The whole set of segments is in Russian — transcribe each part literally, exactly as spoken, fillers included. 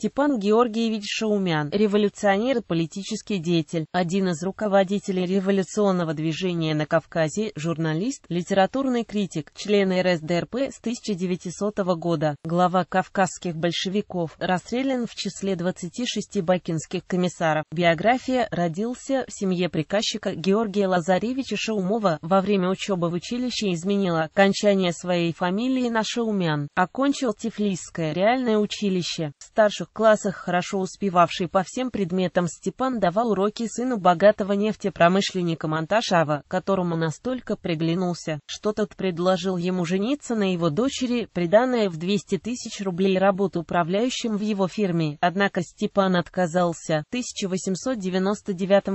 Степан Георгиевич Шаумян, революционер и политический деятель, один из руководителей революционного движения на Кавказе, журналист, литературный критик, член эр эс дэ эр пэ с тысяча девятисотого года, глава кавказских большевиков, расстрелян в числе двадцати шести бакинских комиссаров. Биография. Родился в семье приказчика Георгия Лазаревича Шаумова, во время учебы в училище изменила окончание своей фамилии на Шаумян, окончил Тбилисское реальное училище. В старших классах хорошо успевавший по всем предметам Степан давал уроки сыну богатого нефтепромышленника Манташева, которому настолько приглянулся, что тот предложил ему жениться на его дочери, приданое в двести тысяч рублей, работу управляющим в его фирме, однако Степан отказался. В тысяча восемьсот девяностом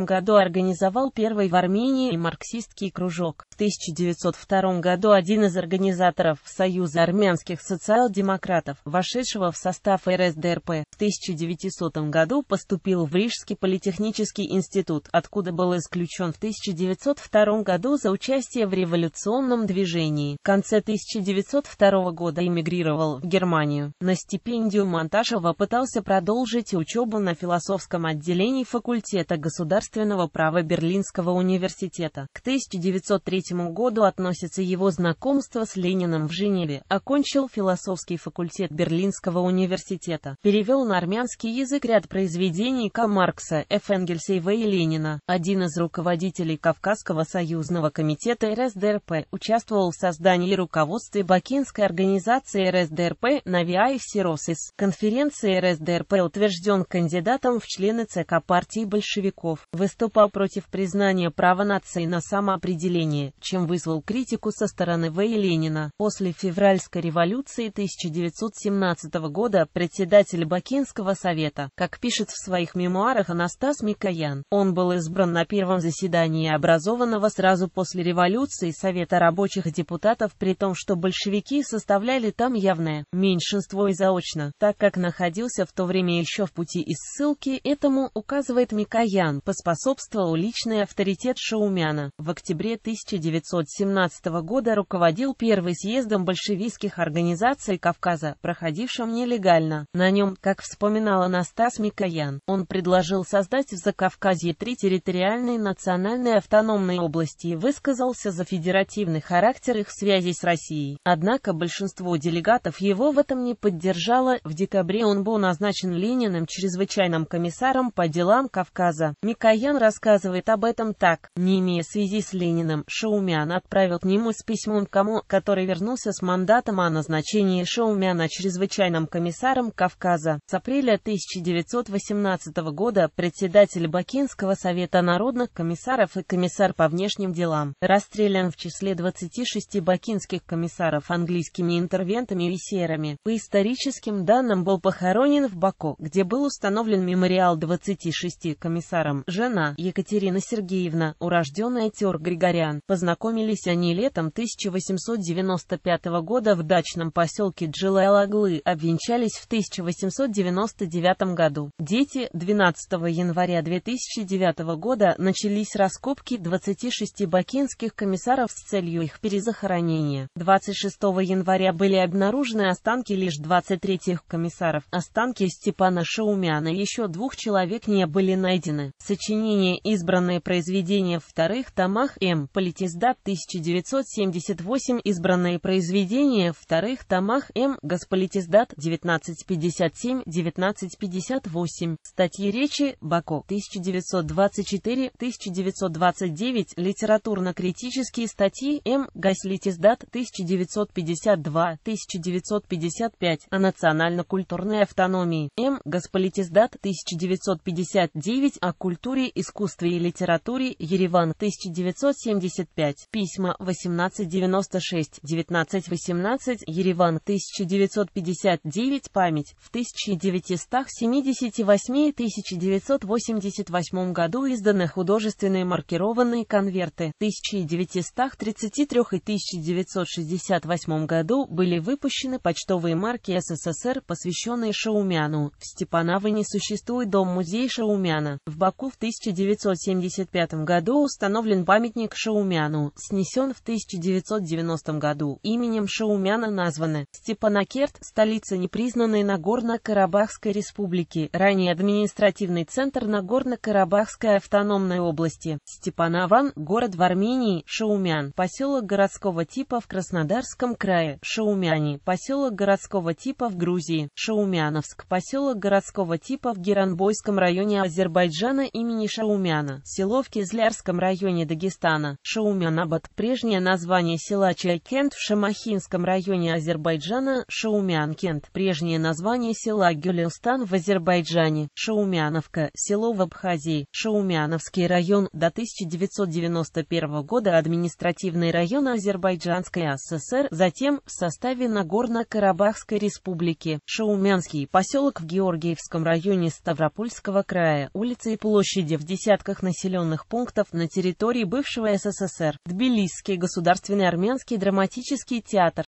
году организовал первый в Армении марксистский кружок. В тысяча девятьсот втором году один из организаторов Союза армянских социал-демократов, вошедшего в состав эр эс дэ эр пэ, в тысяча девятисотом году поступил в Рижский политехнический институт, откуда был исключен в тысяча девятьсот втором году за участие в революционном движении. В конце тысяча девятьсот второго года эмигрировал в Германию. На стипендию Манташева пытался продолжить учебу на философском отделении факультета государственного права Берлинского университета. К тысяча девятьсот третьему году относится его знакомство с Лениным в Женеве, окончил философский факультет Берлинского университета, перевел на армянский язык ряд произведений К. Маркса, Ф. Энгельса и В. и Ленина, один из руководителей Кавказского союзного комитета эр эс дэ эр пэ, участвовал в создании и руководстве Бакинской организации эр эс дэ эр пэ «Навиаев Сиросис», конференции эр эс дэ эр пэ, утвержден кандидатом в члены цэ ка партии большевиков, выступал против признания права нации на самоопределение, чем вызвал критику со стороны В. и Ленина. После февральской революции тысяча девятьсот семнадцатого года председатель Бакинского совета, как пишет в своих мемуарах Анастас Микоян, он был избран на первом заседании образованного сразу после революции Совета рабочих депутатов, при том, что большевики составляли там явное меньшинство и заочно, так как находился в то время еще в пути из ссылки. Этому, указывает Микоян, поспособствовал личный авторитет Шаумяна. В октябре тысяча девятьсот семнадцатого года руководил первым съездом большевистских организаций Кавказа, проходившим нелегально. На нем, как вспоминал Анастас Микоян, он предложил создать в Закавказье три территориальные национальные автономные области и высказался за федеративный характер их связи с Россией. Однако большинство делегатов его в этом не поддержало. В декабре он был назначен Лениным чрезвычайным комиссаром по делам Кавказа. Микоян рассказывает об этом так: не имея связи с Лениным, Шаумян отправил к нему с письмом КАМО, который вернулся с мандатом о назначении Шаумяна чрезвычайным комиссаром Кавказа. С апреля тысяча девятьсот восемнадцатого года председатель Бакинского совета народных комиссаров и комиссар по внешним делам расстрелян в числе двадцати шести бакинских комиссаров английскими интервентами и серами. По историческим данным был похоронен в Баку, где был установлен мемориал двадцати шести комиссарам. Жена Екатерина Сергеевна, урожденная Тер Григорян. Познакомились они летом тысяча восемьсот девяносто пятого года в дачном поселке Джилай-Лаглы, обвенчались в тысяча восемьсот девяносто девятом году. Дети. Двенадцатого января две тысячи девятого года начались раскопки двадцати шести бакинских комиссаров с целью их перезахоронения. двадцать шестого января были обнаружены останки лишь двадцати трёх комиссаров. Останки Степана Шаумяна и еще двух человек не были найдены. Сочинение «Избранные произведения» в вторых томах М. Политиздат тысяча девятьсот семьдесят восемь, «Избранные произведения» в вторых томах М. Госполитиздат тысяча девятьсот пятьдесят семь — тысяча девятьсот пятьдесят восемь. Статьи речи. Баку, тысяча девятьсот двадцать четыре — тысяча девятьсот двадцать девять, литературно-критические статьи М. Гайслитиздат тысяча девятьсот пятьдесят два — тысяча девятьсот пятьдесят пять, о национально-культурной автономии М. Госполитиздат тысяча девятьсот пятьдесят девять, о культуре, искусстве и литературе Ереван тысяча девятьсот семьдесят пять, письма восемнадцать девяносто шесть — девятнадцать восемнадцать Ереван тысяча девятьсот пятьдесят девять, память в тысяча девятьсот семидесятом — тысяча девятьсот восемьдесят восьмом году изданы художественные маркированные конверты. В тысяча девятьсот тридцать трём и тысяча девятьсот шестьдесят восьмом году были выпущены почтовые марки эс эс эс эр, посвященные Шаумяну. В Степанаване существует дом-музей Шаумяна. В Баку в тысяча девятьсот семьдесят пятом году установлен памятник Шаумяну, снесен в тысяча девятьсот девяностом году. Именем Шаумяна названы Степанакерт, столица непризнанной Нагорно-Карабахского Карабахской республики, ранее административный центр Нагорно-Карабахской автономной области, Степанаван, город в Армении, Шаумян, поселок городского типа в Краснодарском крае, Шаумяне, поселок городского типа в Грузии, Шаумяновск, поселок городского типа в Геранбойском районе Азербайджана имени Шаумяна, село в Кизлярском районе Дагестана, Шаумянабат, прежнее название села Чайкент в Шамахинском районе Азербайджана, Шаумянкент, прежнее название села Гюлиустан в Азербайджане, Шаумяновка, село в Абхазии, Шаумяновский район, до тысяча девятьсот девяносто первого года административный район Азербайджанской ССР, затем в составе Нагорно-Карабахской республики, Шаумянский, поселок в Георгиевском районе Ставропольского края, улицы и площади в десятках населенных пунктов на территории бывшего СССР, Тбилисский государственный армянский драматический театр,